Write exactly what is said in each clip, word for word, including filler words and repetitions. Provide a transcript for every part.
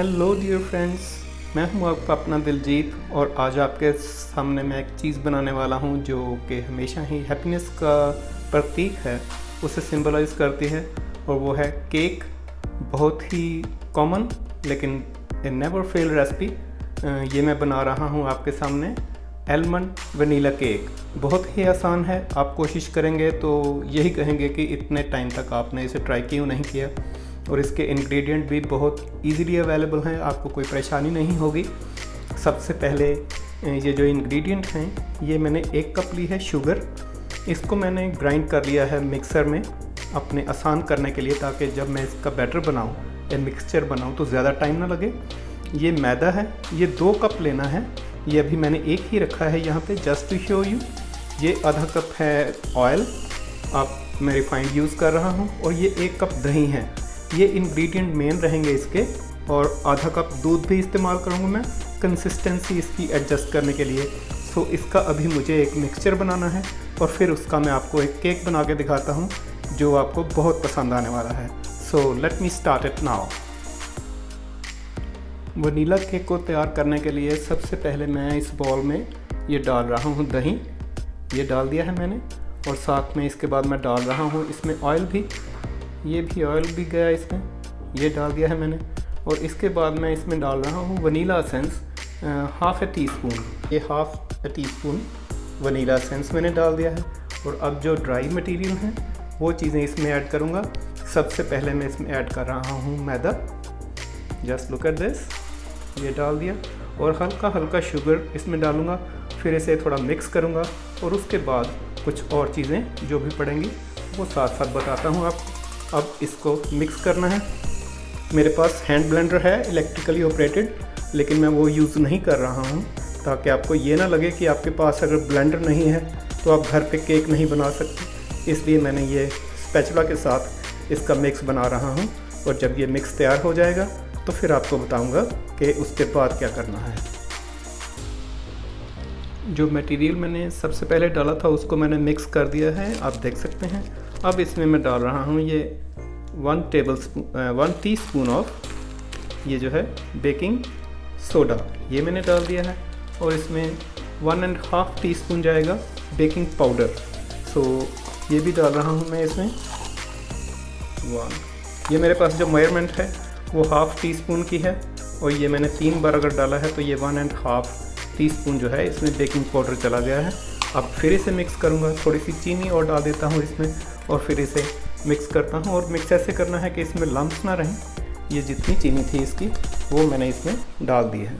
Hello dear friends, मैं हूं आपका अपना दिलजीत और आज आपके सामने मैं एक चीज़ बनाने वाला हूं जो कि हमेशा ही हैप्पीनेस का प्रतीक है, उसे सिंबलाइज़ करती है और वो है केक। बहुत ही कॉमन लेकिन ए नेवर फेल रेसिपी ये मैं बना रहा हूं आपके सामने, एलमंड वनीला केक। बहुत ही आसान है, आप कोशिश करेंगे तो यही कहेंगे कि इतने टाइम तक आपने इसे ट्राई क्यों नहीं किया। और इसके इंग्रेडिएंट भी बहुत इजीली अवेलेबल हैं, आपको कोई परेशानी नहीं होगी। सबसे पहले ये जो इंग्रेडिएंट हैं, ये मैंने एक कप ली है शुगर। इसको मैंने ग्राइंड कर लिया है मिक्सर में अपने आसान करने के लिए, ताकि जब मैं इसका बैटर बनाऊं या मिक्सचर बनाऊं तो ज़्यादा टाइम ना लगे। ये मैदा है, ये दो कप लेना है। ये अभी मैंने एक ही रखा है यहाँ पे जस्ट टू शो यू। ये आधा कप है ऑयल, आप मैं रिफाइंड यूज़ कर रहा हूँ। और ये एक कप दही है। ये इंग्रेडिएंट मेन रहेंगे इसके, और आधा कप दूध भी इस्तेमाल करूँगा मैं कंसिस्टेंसी इसकी एडजस्ट करने के लिए। सो इसका अभी मुझे एक मिक्सचर बनाना है और फिर उसका मैं आपको एक केक बना के दिखाता हूँ जो आपको बहुत पसंद आने वाला है। So let me start it now. Vanilla cake को तैयार करने के लिए सबसे पहले मैं इस बॉल में ये डाल रहा हूँ दही। ये डाल दिया है मैंने और साथ में इसके बाद मैं डाल रहा हूँ इसमें ऑयल भी। ये भी ऑयल भी गया इसमें, ये डाल दिया है मैंने। और इसके बाद मैं इसमें डाल रहा हूँ vanilla essence, half a teaspoon. ये half a teaspoon vanilla essence मैंने डाल दिया है। और अब जो ड्राई मटेरियल है वो चीज़ें इसमें ऐड करूँगा। सबसे पहले मैं इसमें ऐड कर रहा हूँ मैदा, जस्ट लुक एट दिस। ये डाल दिया और हल्का हल्का शुगर इसमें डालूँगा, फिर इसे थोड़ा मिक्स करूँगा। और उसके बाद कुछ और चीज़ें जो भी पड़ेंगी वो साथ साथ बताता हूँ आपको। अब इसको मिक्स करना है। मेरे पास हैंड ब्लेंडर है, इलेक्ट्रिकली ऑपरेटेड, लेकिन मैं वो यूज़ नहीं कर रहा हूँ ताकि आपको ये ना लगे कि आपके पास अगर ब्लेंडर नहीं है तो आप घर पे केक नहीं बना सकते। इसलिए मैंने ये स्पैचुला के साथ इसका मिक्स बना रहा हूँ। और जब ये मिक्स तैयार हो जाएगा तो फिर आपको बताऊँगा कि उसके बाद क्या करना है। जो मटेरियल मैंने सबसे पहले डाला था उसको मैंने मिक्स कर दिया है, आप देख सकते हैं। अब इसमें मैं डाल रहा हूँ ये one tablespoon one teaspoon of ये जो है बेकिंग सोडा, ये मैंने डाल दिया है। और इसमें one and half teaspoon जाएगा बेकिंग पाउडर। सो ये भी डाल रहा हूँ मैं इसमें वन। ये मेरे पास जो मेजरमेंट है वो हाफ़ टी स्पून की है। और ये मैंने तीन बार अगर डाला है तो ये one and half teaspoon जो है इसमें बेकिंग पाउडर चला गया है। अब फिर इसे मिक्स करूँगा, थोड़ी सी चीनी और डाल देता हूँ इसमें और फिर इसे मिक्स करता हूँ। और मिक्स ऐसे करना है कि इसमें लम्प्स ना रहें। ये जितनी चीनी थी इसकी वो मैंने इसमें डाल दी है।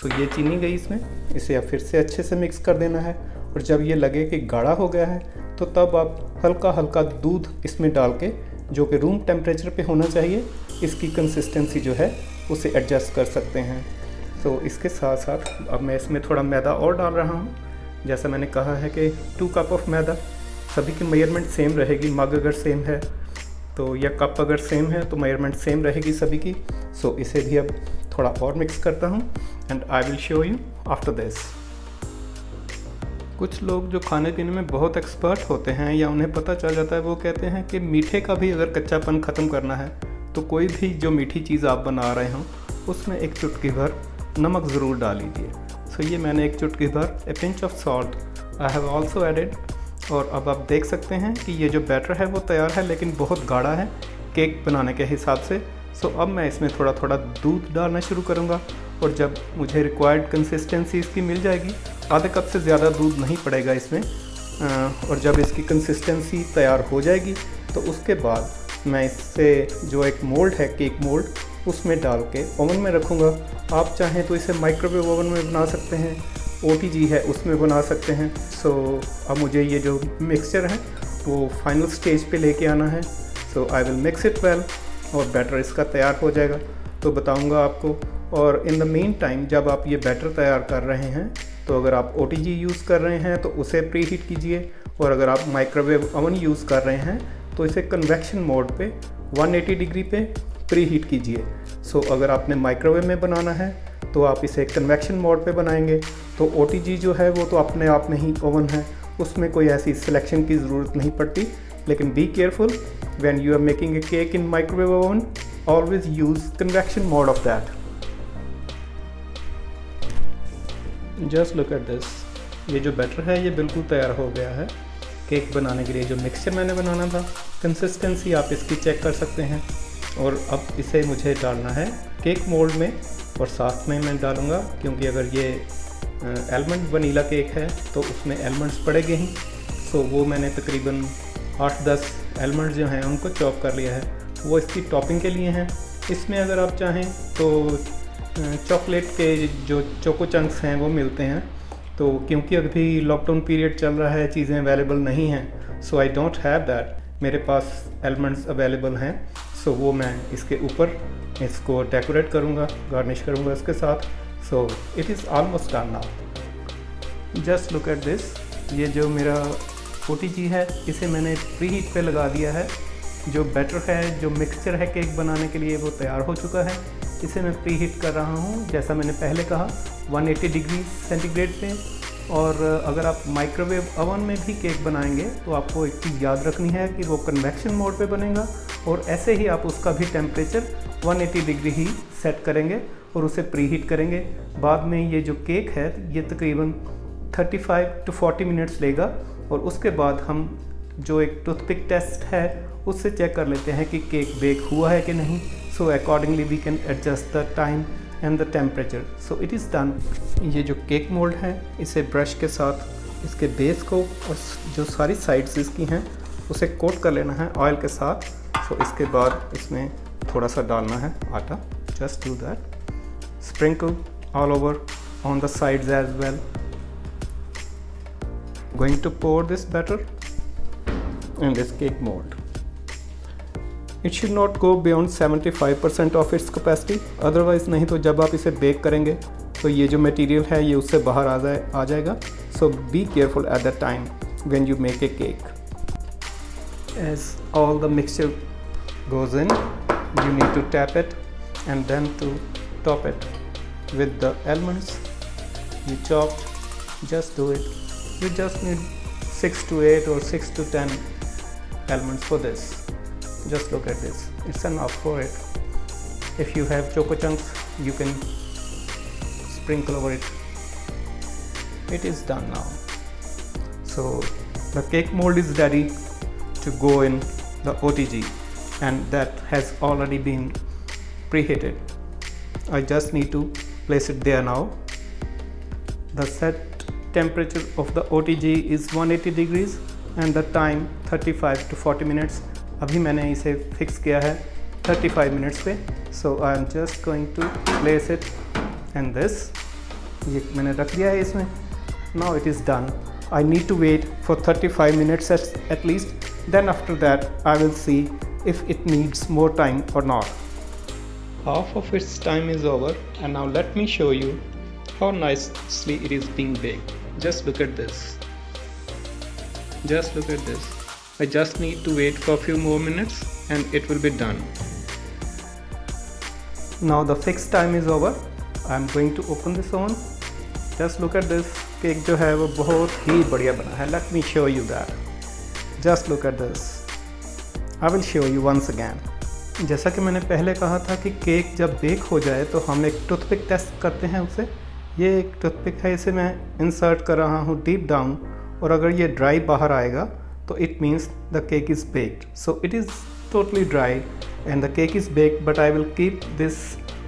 सो ये चीनी गई इसमें, इसे अब फिर से अच्छे से मिक्स कर देना है। और जब ये लगे कि गाढ़ा हो गया है तो तब आप हल्का हल्का दूध इसमें डाल के, जो कि रूम टेम्परेचर पे होना चाहिए, इसकी कंसिस्टेंसी जो है उसे एडजस्ट कर सकते हैं। तो इसके साथ साथ अब मैं इसमें थोड़ा मैदा और डाल रहा हूँ। जैसा मैंने कहा है कि टू कप ऑफ मैदा, सभी की मेजरमेंट सेम रहेगी। मग अगर सेम है तो, या कप अगर सेम है तो मेजरमेंट सेम रहेगी सभी की। सो so, इसे भी अब थोड़ा और मिक्स करता हूँ and I will show you after this. कुछ लोग जो खाने पीने में बहुत एक्सपर्ट होते हैं या उन्हें पता चल जाता है, वो कहते हैं कि मीठे का भी अगर कच्चापन ख़त्म करना है तो कोई भी जो मीठी चीज़ आप बना रहे हों उसमें एक चुटकी भर नमक ज़रूर डाल लीजिए। सो so, ये मैंने एक चुटकी भर, a pinch of salt I have also added. और अब आप देख सकते हैं कि ये जो बैटर है वो तैयार है, लेकिन बहुत गाढ़ा है केक बनाने के हिसाब से। सो अब मैं इसमें थोड़ा थोड़ा दूध डालना शुरू करूँगा। और जब मुझे रिक्वायर्ड कंसिस्टेंसी इसकी मिल जाएगी, आधे कप से ज़्यादा दूध नहीं पड़ेगा इसमें। और जब इसकी कंसिस्टेंसी तैयार हो जाएगी तो उसके बाद मैं इससे जो एक मोल्ड है, केक मोल्ड, उसमें डाल के ओवन में रखूँगा। आप चाहें तो इसे माइक्रोवेव ओवन में बना सकते हैं, ओ टी जी है उसमें बना सकते हैं। सो so, अब मुझे ये जो मिक्सचर है वो फाइनल स्टेज पे लेके आना है। So I will mix it well और बैटर इसका तैयार हो जाएगा तो बताऊंगा आपको। और इन द मेन टाइम जब आप ये बैटर तैयार कर रहे हैं तो अगर आप ओ टी जी यूज़ कर रहे हैं तो उसे प्री हीट कीजिए। और अगर आप माइक्रोवेव ओवन यूज़ कर रहे हैं तो इसे कन्वेक्शन मोड पे एक सौ अस्सी डिग्री पे प्री हीट कीजिए। सो so, अगर आपने माइक्रोवेव में बनाना है तो आप इसे कन्वेक्शन मोड पे बनाएंगे। तो ओ टी जी जो है वो तो अपने आप में ही ओवन है, उसमें कोई ऐसी सिलेक्शन की ज़रूरत नहीं पड़ती। लेकिन be careful when you are making a cake in microwave oven, always use convection mode of that. Just look at this. ये जो बैटर है ये बिल्कुल तैयार हो गया है केक बनाने के लिए। जो मिक्सचर मैंने बनाना था, कंसिस्टेंसी आप इसकी चेक कर सकते हैं। और अब इसे मुझे डालना है केक मोल्ड में और साथ में मैं डालूँगा, क्योंकि अगर ये एलमंड वनीला केक है तो उसमें एलमंड्स पड़ेंगे ही। सो वो मैंने तकरीबन आठ दस एलमंड्स जो हैं उनको चॉप कर लिया है, वो इसकी टॉपिंग के लिए हैं। इसमें अगर आप चाहें तो चॉकलेट के जो चोको चंक्स हैं वो मिलते हैं। तो क्योंकि अभी लॉकडाउन पीरियड चल रहा है, चीज़ें अवेलेबल नहीं हैं, so I don't have that. मेरे पास एलमंड्स अवेलेबल हैं, सो वो मैं इसके ऊपर इसको डेकोरेट करूँगा, गार्निश करूँगा इसके साथ। So it is almost done now. Just look at this. ये जो मेरा ओ टी जी है इसे मैंने प्री हीट पर लगा दिया है। जो बैटर है, जो मिक्सचर है केक बनाने के लिए, वो तैयार हो चुका है। इसे मैं प्री हीट कर रहा हूँ, जैसा मैंने पहले कहा, एक सौ अस्सी डिग्री सेंटीग्रेड पे। और अगर आप माइक्रोवेव ओवन में भी केक बनाएंगे तो आपको एक चीज़ याद रखनी है कि वो कन्वेक्शन मोड पे बनेगा, और ऐसे ही आप उसका भी टेम्परेचर एक सौ अस्सी डिग्री ही सेट करेंगे और उसे प्री हीट करेंगे। बाद में ये जो केक है ये तकरीबन पैंतीस टू चालीस मिनट्स लेगा, और उसके बाद हम जो एक टूथपिक टेस्ट है उससे चेक कर लेते हैं कि केक बेक हुआ है कि नहीं। So accordingly we can adjust the time and the temperature. So it is done. ये जो केक मोल्ड है इसे ब्रश के साथ इसके बेस को और जो सारी साइड्स इसकी हैं उसे कोट कर लेना है ऑयल के साथ। सो so, इसके बाद इसमें थोड़ा सा डालना है आटा। Just do that, sprinkle all over on the sides as well. Going to pour this batter in this cake mould. It should not go beyond पचहत्तर percent of its capacity, otherwise नहीं तो जब आप इसे बेक करेंगे तो ये जो मटेरियल है ये उससे बाहर आ जाए आ जाएगा। So be careful at that time when you make a cake. As all the mixture goes in, you need to tap it and then to top it with the almonds you chopped. Just do it. You just need six to eight or six to ten almonds for this. Just look at this, it's enough for it. If you have choco chunks you can sprinkle over it. It is done now. So the cake mold is ready to go in the O T G, and that has already been preheated. I just need to place it there now. The set temperature of the O T G is one hundred eighty degrees and the time thirty-five to forty minutes. अभी मैंने इसे fix किया है thirty-five minutes पे. So I am just going to place it in this. ये मैंने रख दिया है इसमें. Now it is done. I need to wait for thirty-five minutes at least. Then after that I will see if it needs more time or not. Half of its time is over, and now let me show you how nicely it is being baked. Just look at this. Just look at this. I just need to wait for a few more minutes and it will be done. Now the fixed time is over. I am going to open this oven. Just look at this. Cake जो है वो बहुत ही बढ़िया बना है. Let me show you that. Just look at this. I will show you once again. जैसा कि मैंने पहले कहा था कि केक जब बेक हो जाए तो हम एक टूथपिक टेस्ट करते हैं उसे। ये एक टूथपिक है, इसे मैं इंसर्ट कर रहा हूँ डीप डाउन, और अगर ये ड्राई बाहर आएगा तो it means the cake is baked. So it is totally dry and the cake is baked, but I will keep this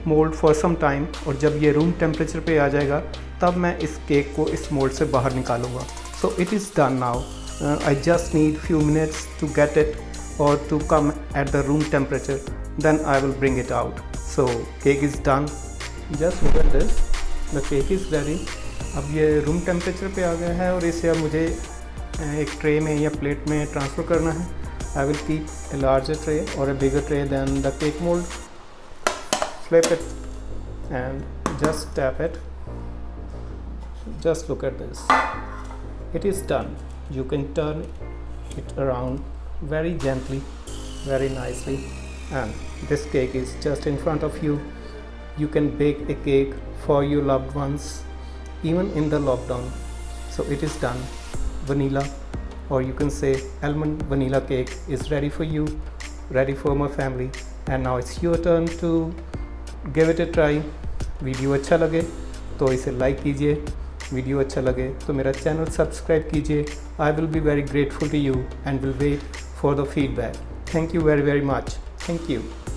mould for some time, और जब ये रूम टेम्परेचर पे आ जाएगा तब मैं इस केक को इस मोल्ड से बाहर निकालूंगा. So it is done now. I just need few minutes to get it or to come at the room temperature, then I will bring it out. So cake is done. Just look at this. The cake is ready. अब ये room temperature पे आ गया है, और इसे अब मुझे एक tray में या plate में transfer करना है. I will keep a larger tray or a bigger tray than the cake mold. Flip it and just tap it. Just look at this. It is done. You can turn it around very gently, very nicely, and this cake is just in front of you. You can bake a cake for your loved ones even in the lockdown. So it is done. Vanilla, or you can say almond vanilla cake is ready for you, ready for my family, and now it's your turn to give it a try. Video अच्छा लगे तो इसे like कीजिए, video अच्छा लगे तो मेरा channel subscribe कीजिए। I will be very grateful to you and will wait for the feedback. Thank you very very much. Thank you.